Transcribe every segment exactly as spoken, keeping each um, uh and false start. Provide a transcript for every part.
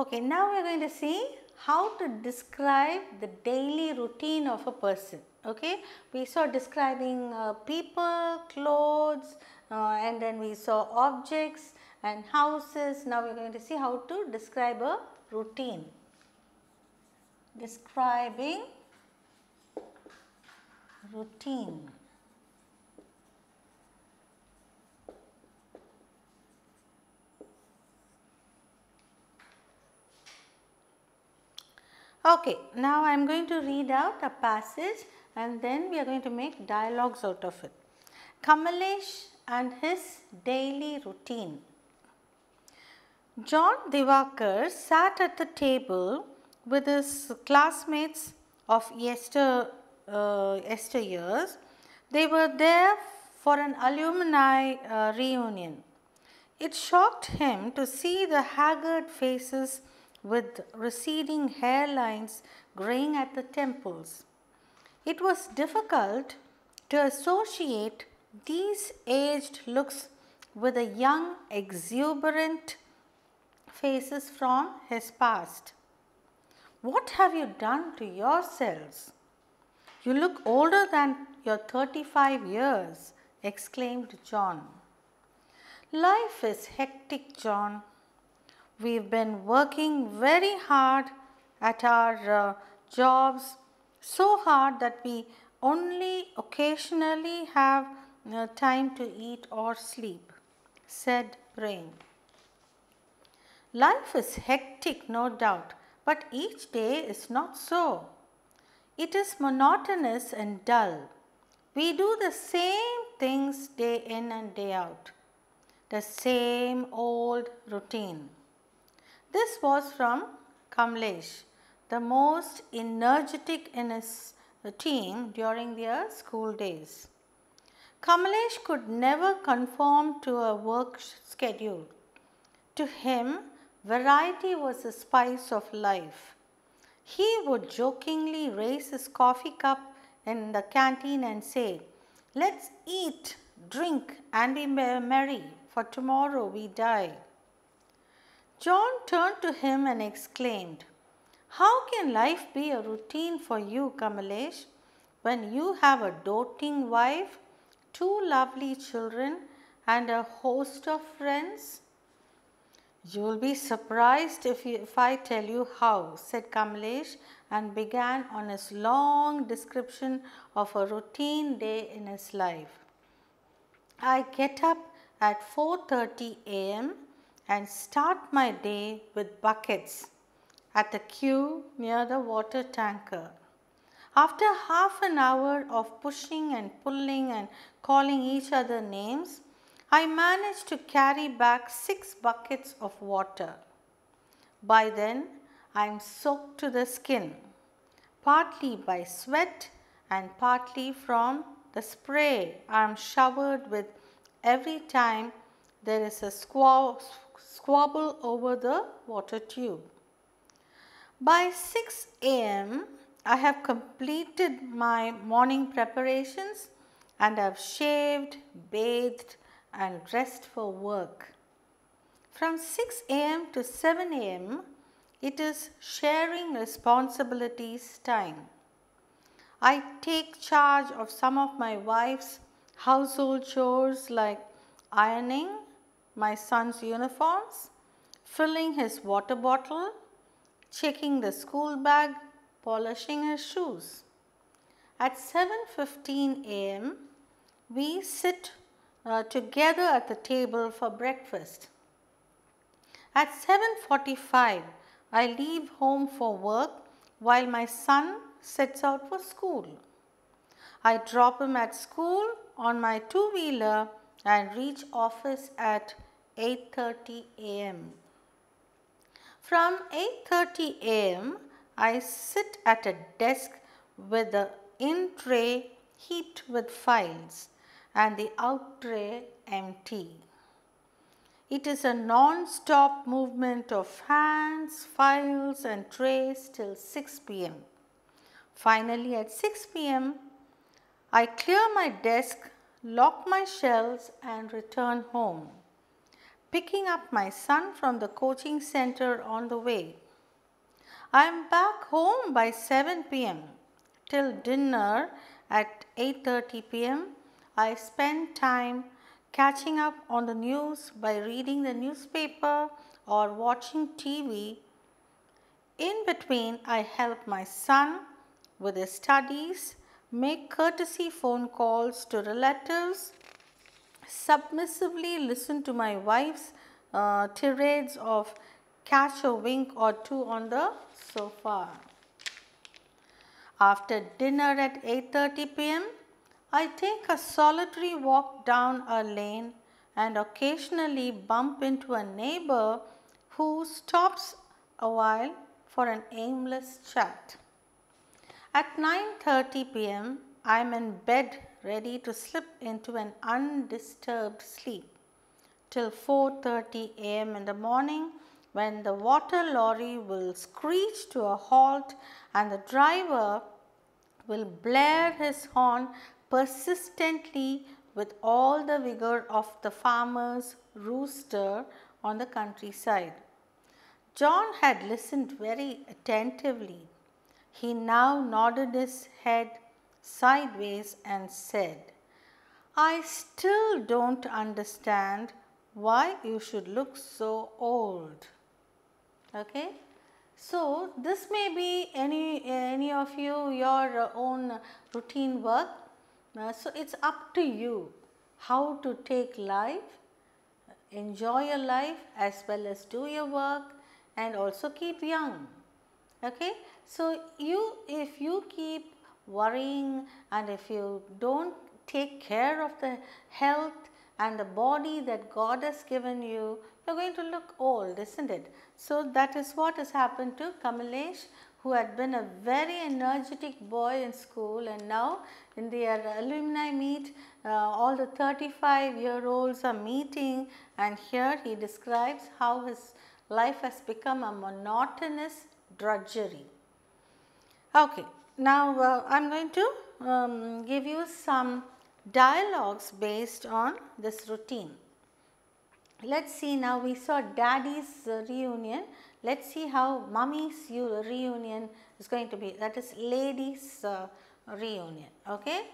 Okay, now we are going to see how to describe the daily routine of a person. Okay, we saw describing uh, people, clothes, uh, and then we saw objects and houses. Now we are going to see how to describe a routine. Describing routine. Okay, now I am going to read out a passage and then we are going to make dialogues out of it. Kamalesh and his daily routine. John Devakar sat at the table with his classmates of yester, uh, yesteryears. They were there for an alumni uh, reunion. It shocked him to see the haggard faces with receding hairlines graying at the temples. It was difficult to associate these aged looks with the young, exuberant faces from his past. What have you done to yourselves? You look older than your thirty-five years, exclaimed John. Life is hectic, John. We've been working very hard at our uh, jobs, so hard that we only occasionally have uh, time to eat or sleep, said Prema. Life is hectic, no doubt, but each day is not so. It is monotonous and dull. We do the same things day in and day out, the same old routine. This was from Kamalesh, the most energetic in his team during their school days. Kamalesh could never conform to a work schedule. To him, variety was the spice of life. He would jokingly raise his coffee cup in the canteen and say, "Let's eat, drink, and be merry, for tomorrow we die." John turned to him and exclaimed, "How can life be a routine for you, Kamalesh, when you have a doting wife, two lovely children, and a host of friends?" "You'll be surprised if, you, if I tell you how," said Kamalesh, and began on his long description of a routine day in his life. "I get up at four thirty a m and start my day with buckets at the queue near the water tanker. After half an hour of pushing and pulling and calling each other names, I manage to carry back six buckets of water. By then, I am soaked to the skin, partly by sweat and partly from the spray I am showered with every time there is a squall. Squabble over the water tube. By six a m I have completed my morning preparations and I have shaved, bathed and dressed for work. From six a m to seven a m it is sharing responsibilities time. I take charge of some of my wife's household chores like ironing my son's uniforms, filling his water bottle, checking the school bag, polishing his shoes. At seven fifteen a m, we sit uh, together at the table for breakfast. At seven forty-five, I leave home for work while my son sets out for school. I drop him at school on my two-wheeler and reach office at eight thirty a m From eight thirty a m I sit at a desk with the in tray heaped with files and the out tray empty. It is a non-stop movement of hands, files and trays till six p m Finally, at six p m I clear my desk, lock my shelves and return home. picking up my son from the coaching center on the way. I am back home by seven p m till dinner at eight thirty p m I spend time catching up on the news by reading the newspaper or watching T V. In between, I help my son with his studies, make courtesy phone calls to relatives, submissively listen to my wife's uh, tirades of catch a wink or two on the sofa. After dinner at eight thirty p m, I take a solitary walk down a lane and occasionally bump into a neighbor who stops a while for an aimless chat. At nine thirty p m, I am in bed ready to slip into an undisturbed sleep till four thirty a m in the morning, when the water lorry will screech to a halt and the driver will blare his horn persistently with all the vigor of the farmer's rooster on the countryside. John had listened very attentively. He now nodded his head sideways and said, "I still don't understand why you should look so old." Okay. So, this may be any, any of you, your own routine work. Uh, so, it is up to you how to take life, enjoy your life as well as do your work and also keep young. Okay. So, you if you keep worrying and if you do not take care of the health and the body that God has given you, you are going to look old, isn't it? So, that is what has happened to Kamalesh, who had been a very energetic boy in school, and now in their alumni meet, uh, all the thirty-five year olds are meeting, and here he describes how his life has become a monotonous drudgery. Okay, now uh, I am going to um, give you some dialogues based on this routine. Let us see now, we saw daddy's uh, reunion. Let us see how mummy's reunion is going to be, that is ladies uh, reunion, okay,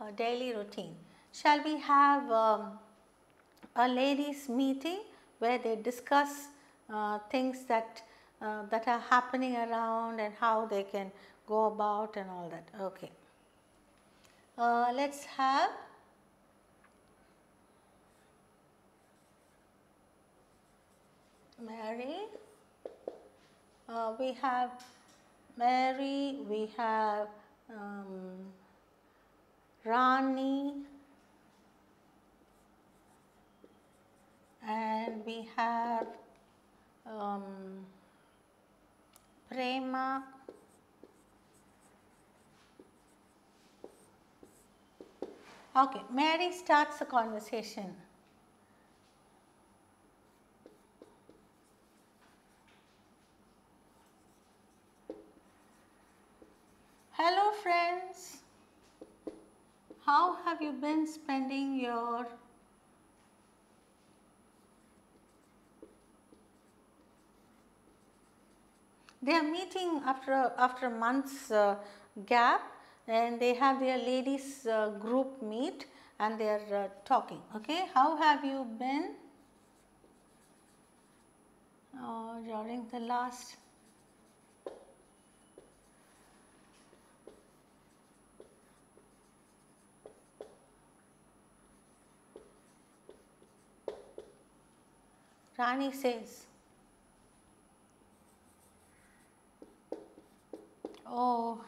uh, daily routine. Shall we have um, a ladies meeting where they discuss uh, things that, uh, that are happening around and how they can go about and all that, okay. Uh, let us have Mary, uh, we have Mary, we have um, Rani, and we have um, Prema. Okay, Mary starts the conversation. Hello friends, how have you been spending your they are meeting after a, after a month's uh, gap, and they have their ladies uh, group meet and they are uh, talking, okay. How have you been oh, during the last Rani says, "Oh,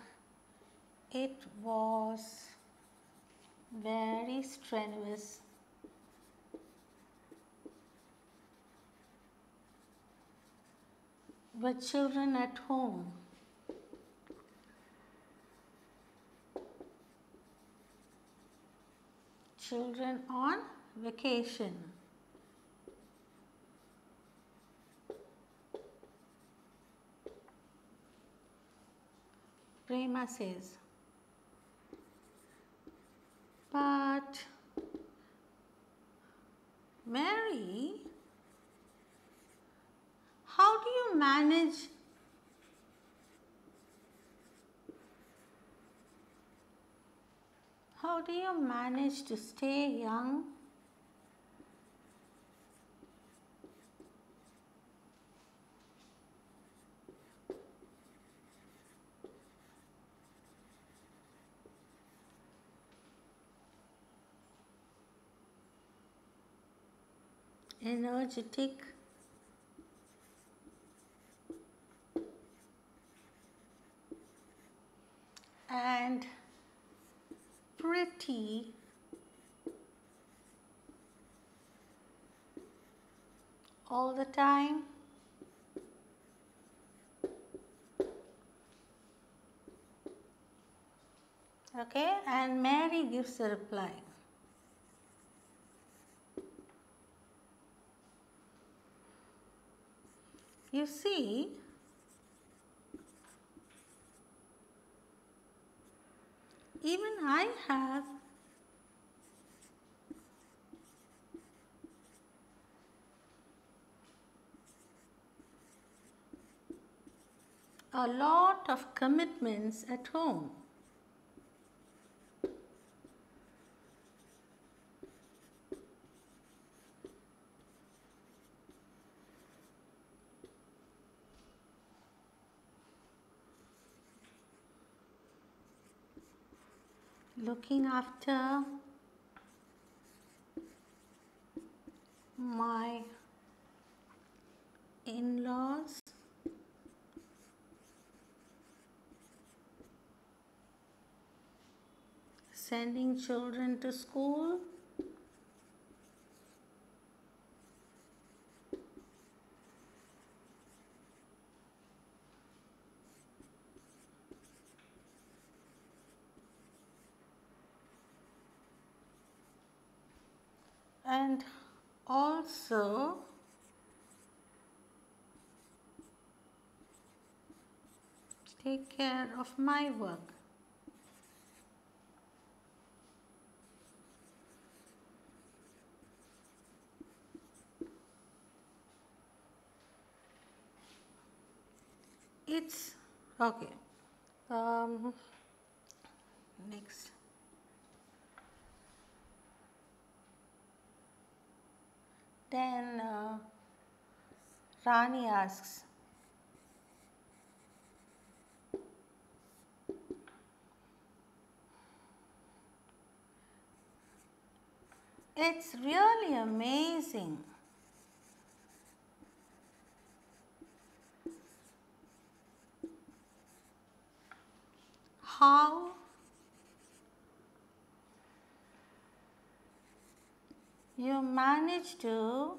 it was very strenuous. With children at home, children on vacation. Prema says, "But Mary, manage how do you manage to stay young? Energetic, and pretty all the time. Okay, and Mary gives a reply. You see, even I have a lot of commitments at home. Looking after my in-laws, sending children to school, and also take care of my work. It's okay. Um, next. Then uh, Rani asks, it's really amazing how you manage to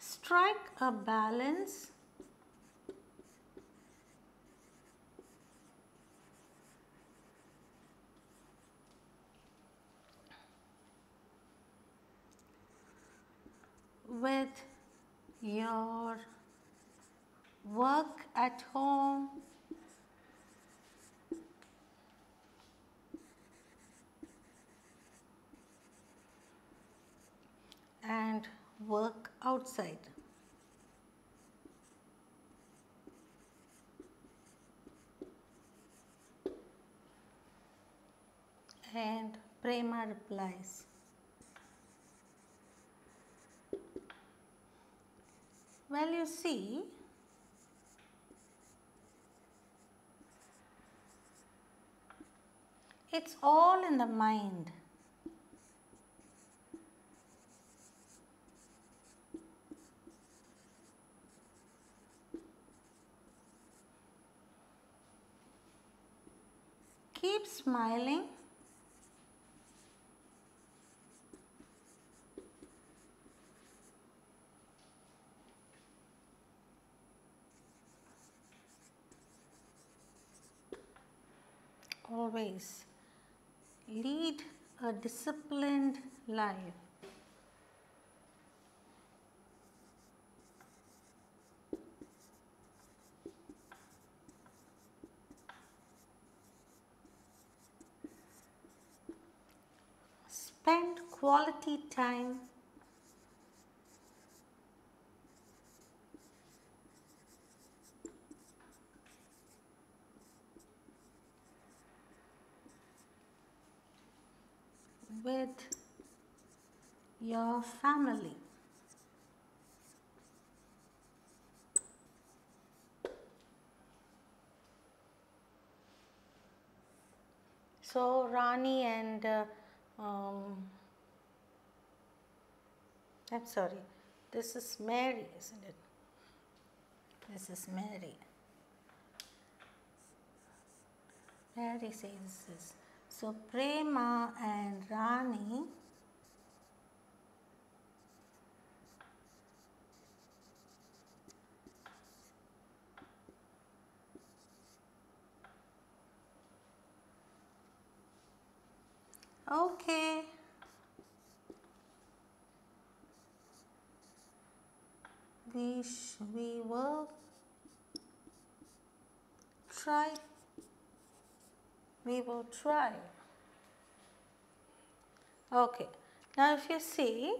strike a balance with your work at home, and work outside. And Prema replies, well, you see, it's all in the mind. Keep smiling always. Lead a disciplined life. Spend quality time, with your family. So Rani and uh, um, I'm sorry, this is Mary, isn't it? This is Mary. Mary says this. So Prema and Rani okay. We, sh we will try. We will try. Okay. Now, if you see,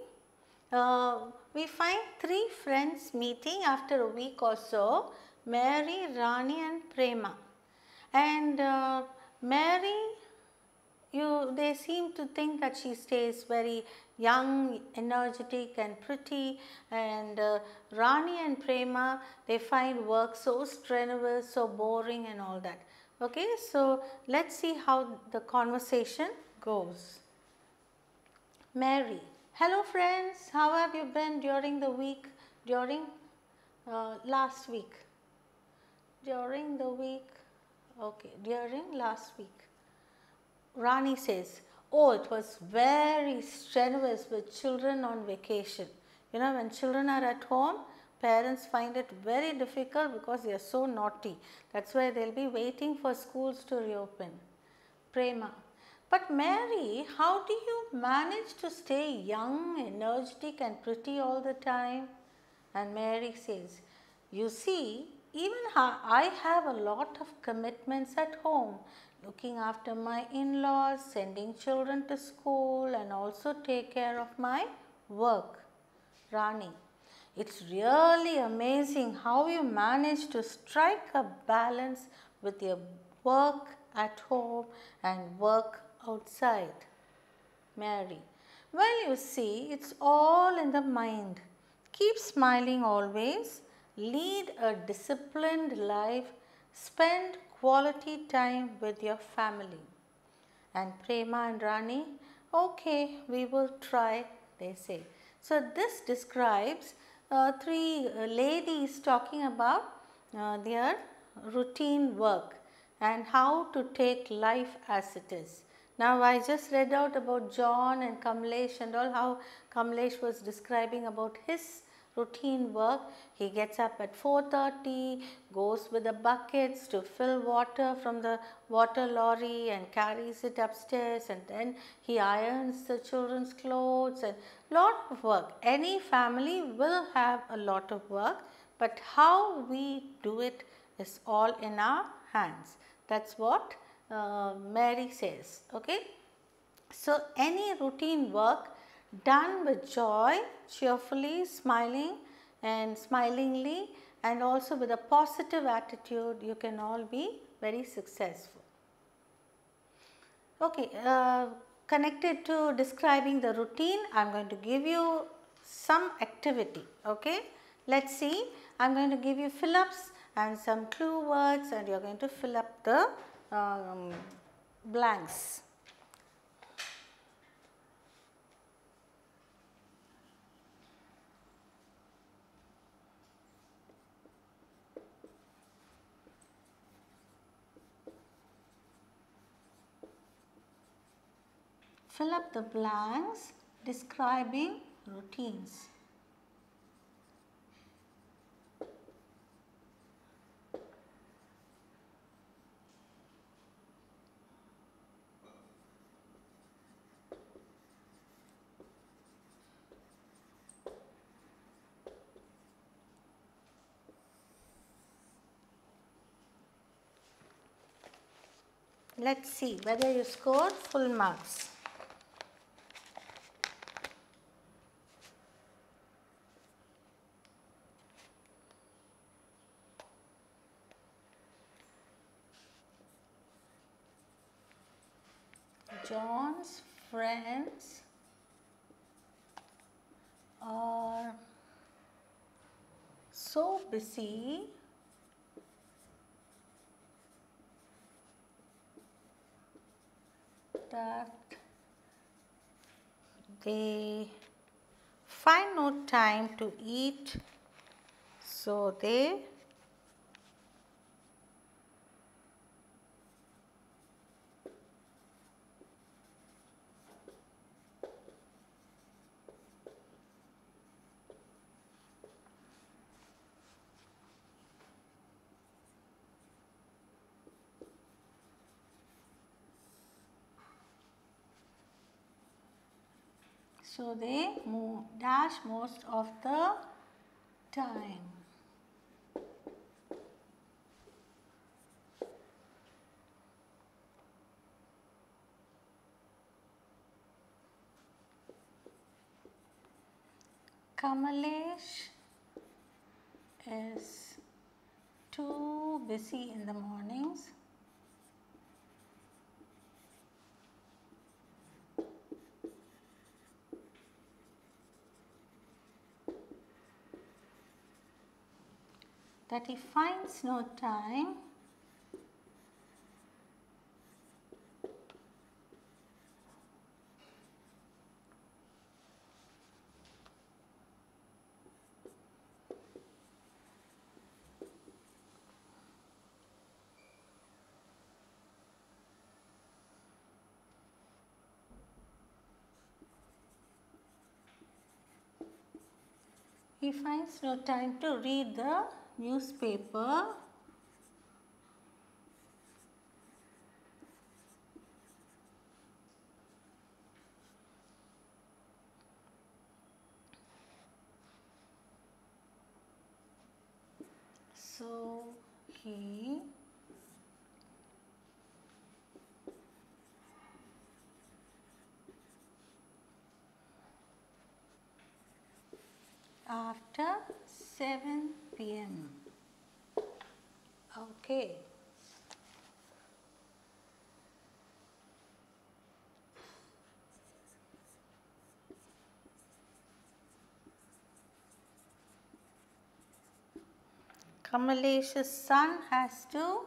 uh, we find three friends meeting after a week or so: Mary, Rani, and Prema. And uh, Mary, You, they seem to think that she stays very young, energetic and pretty, and uh, Rani and Prema, they find work so strenuous, so boring and all that. Okay, so let's see how the conversation goes. Mary: hello friends, how have you been during the week, during uh, last week? During the week, okay, during last week. Rani says, oh, it was very strenuous with children on vacation. You know, when children are at home, parents find it very difficult because they are so naughty. That's why they will be waiting for schools to reopen. Prema: but Mary, how do you manage to stay young, energetic and pretty all the time? And Mary says, you see, even I have a lot of commitments at home. Looking after my in-laws, sending children to school and also take care of my work. Rani: it's really amazing how you manage to strike a balance with your work at home and work outside. Mary: well, you see, it's all in the mind. Keep smiling always, lead a disciplined life, spend quality time with your family. And Prema and Rani, okay, we will try, they say. So this describes uh, three uh, ladies talking about uh, their routine work and how to take life as it is. Now I just read out about John and Kamalesh and all, how Kamalesh was describing about his routine work. He gets up at four thirty, goes with the buckets to fill water from the water lorry and carries it upstairs, and then he irons the children's clothes and lot of work. Any family will have a lot of work, but how we do it is all in our hands. That's what uh, Mary says. Okay. So any routine work done with joy, cheerfully, smiling and smilingly, and also with a positive attitude, you can all be very successful. Okay, uh, connected to describing the routine, I am going to give you some activity. Okay, let's see. I am going to give you fill ups and some clue words, and you are going to fill up the um, blanks. Fill up the blanks describing routines. Let's see whether you scored full marks. John's friends are so busy that they find no time to eat, so they So they move, dash most of the time. Kamalesh is too busy in the mornings. That he finds no time he finds no time to read the newspaper so he after seven p m Okay. Kamalesh's son has to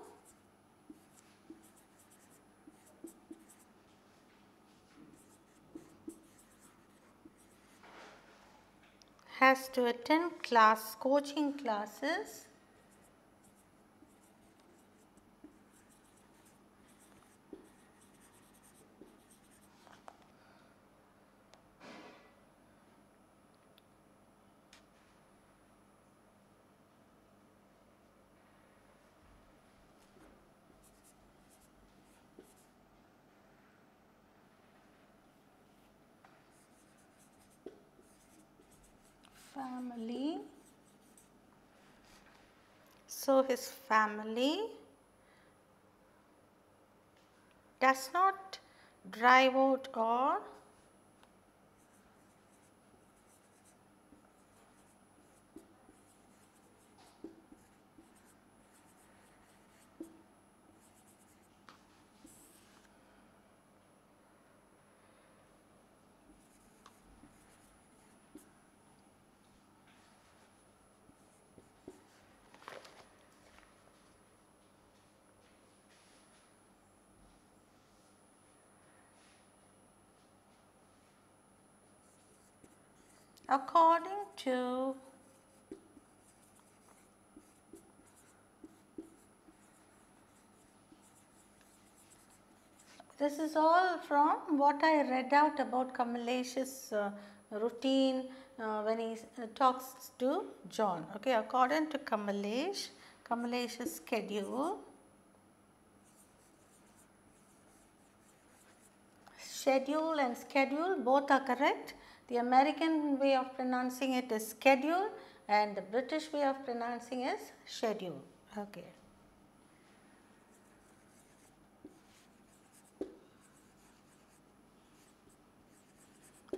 has to attend class, coaching classes. Family. So his family does not drive out or according to this is all from what I read out about Kamalesh's uh, routine uh, when he uh, talks to John. Okay, according to Kamalesh, Kamalesh's schedule schedule and schedule both are correct. The American way of pronouncing it is schedule and the British way of pronouncing is schedule. Okay.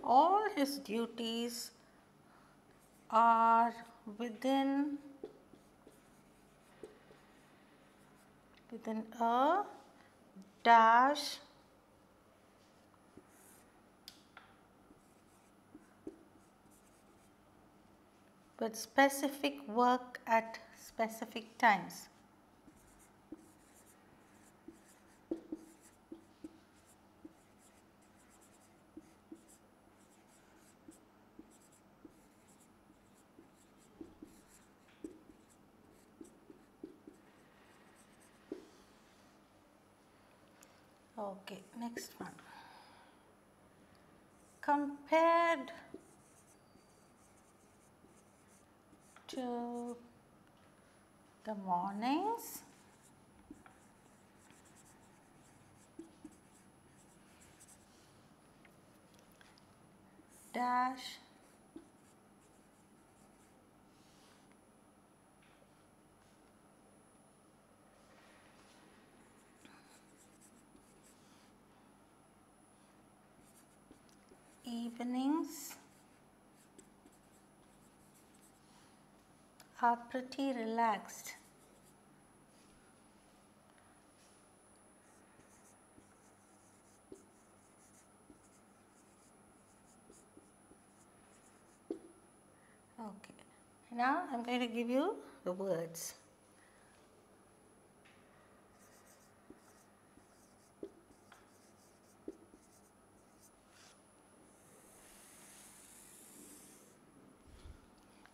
All his duties are within within a dash with specific work at specific times. Okay, next one. Compared to the mornings, dash evenings are pretty relaxed. Okay. Now I'm going to give you the words.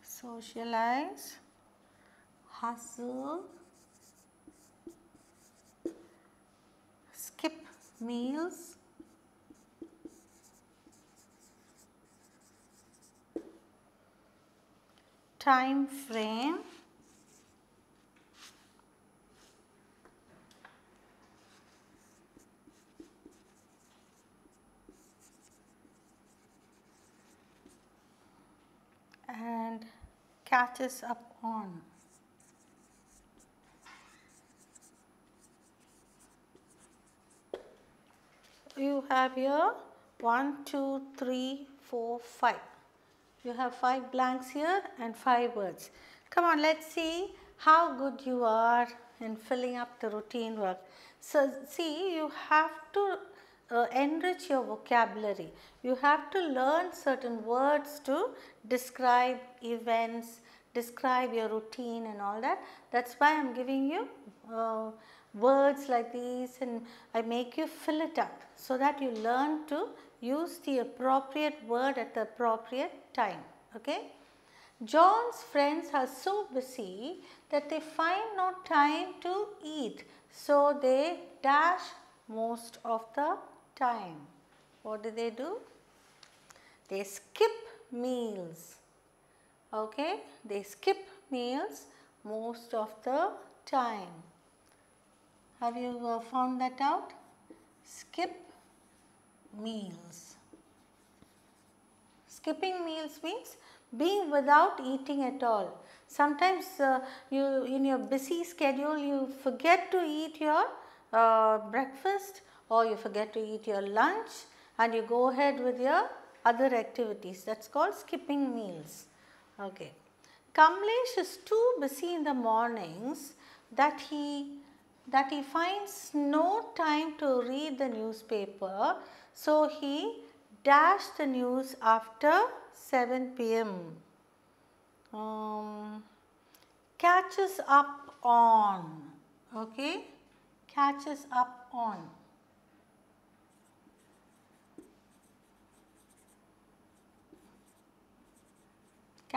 Socialize, hustle, skip meals, time frame, and catches up on. You have here one, two, three, four, five. You have five blanks here and five words. Come on, let's see how good you are in filling up the routine work. So, see, you have to Uh, enrich your vocabulary. You have to learn certain words to describe events, describe your routine and all that. That's why I am giving you uh, words like these, and I make you fill it up so that you learn to use the appropriate word at the appropriate time. Okay? John's friends are so busy that they find no time to eat, so they dash most of the time. What do they do? They skip meals. Okay, they skip meals most of the time. Have you uh, found that out? Skip meals. Skipping meals means being without eating at all. Sometimes uh, you, in your busy schedule, you forget to eat your uh, breakfast, or you forget to eat your lunch and you go ahead with your other activities. That's called skipping meals. Okay. Kamalesh is too busy in the mornings that he that he finds no time to read the newspaper, so he dashed the news after seven P M Um, catches up on. Okay. Catches up on.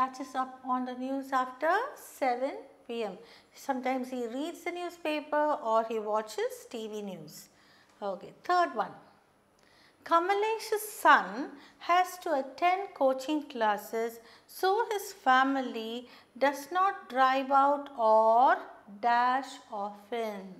Catches up on the news after seven P M Sometimes he reads the newspaper or he watches T V news. Okay, third one. Kamalesh's son has to attend coaching classes, so his family does not drive out or dash often.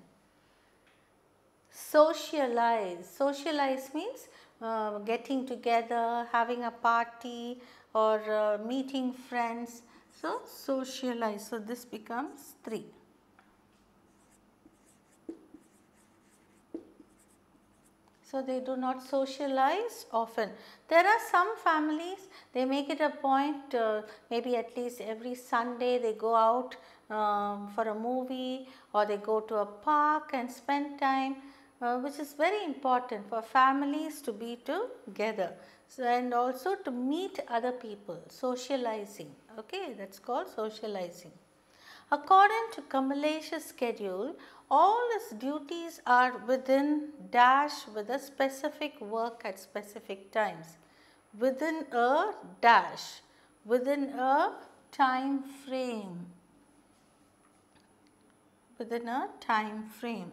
Socialize. Socialize means uh, getting together, having a party, or uh, meeting friends. So, socialize. So, this becomes three. So, they do not socialize often. There are some families, they make it a point, uh, maybe at least every Sunday they go out um, for a movie, or they go to a park and spend time. Uh, which is very important for families to be together. So, and also to meet other people, socializing, okay, that is called socializing. According to Kamalesh's schedule, all his duties are within dash with a specific work at specific times, within a dash, within a time frame, within a time frame.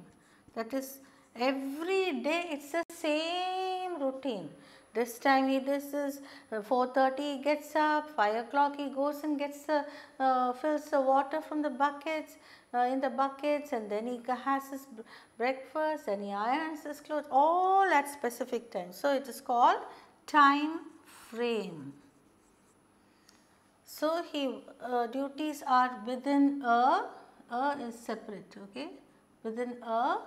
That is, every day it is the same routine. This time he this is four thirty he gets up, five o'clock he goes and gets the, uh, fills the water from the buckets, uh, in the buckets, and then he has his breakfast and he irons his clothes, all at specific time. So, it is called time frame. So, he uh, duties are within a, a is separate, okay, within a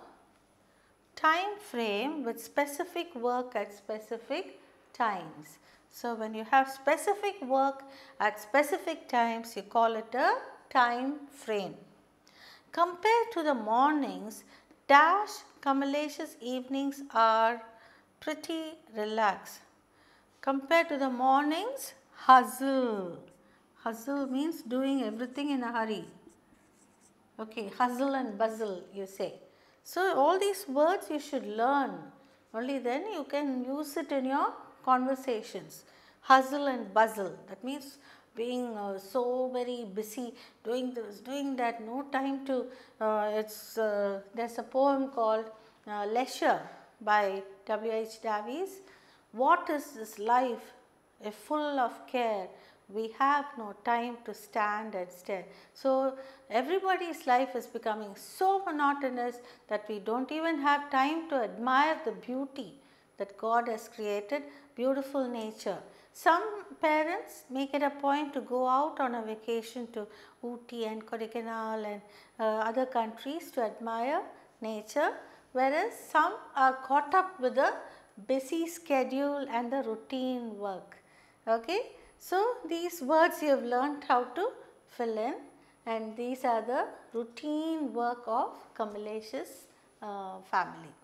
time frame with specific work at specific times. So, when you have specific work at specific times, you call it a time frame. Compared to the mornings, dash Kamalesh's evenings are pretty relaxed. Compared to the mornings, hustle. Hustle means doing everything in a hurry. Okay, hustle and bustle you say. So, all these words you should learn, only then you can use it in your conversations. Hustle and bustle, that means being uh, so very busy, doing this, doing that, no time to, uh, it's, uh, there's a poem called uh, Leisure by W H Davies. What is this life, if full of care, we have no time to stand and stare. So, everybody's life is becoming so monotonous that we do not even have time to admire the beauty that God has created, beautiful nature. Some parents make it a point to go out on a vacation to Ooty and Kodaikanal and uh, other countries to admire nature, whereas some are caught up with the busy schedule and the routine work. Okay? So, these words you have learnt how to fill in, and these are the routine work of Kamalesh's uh, family.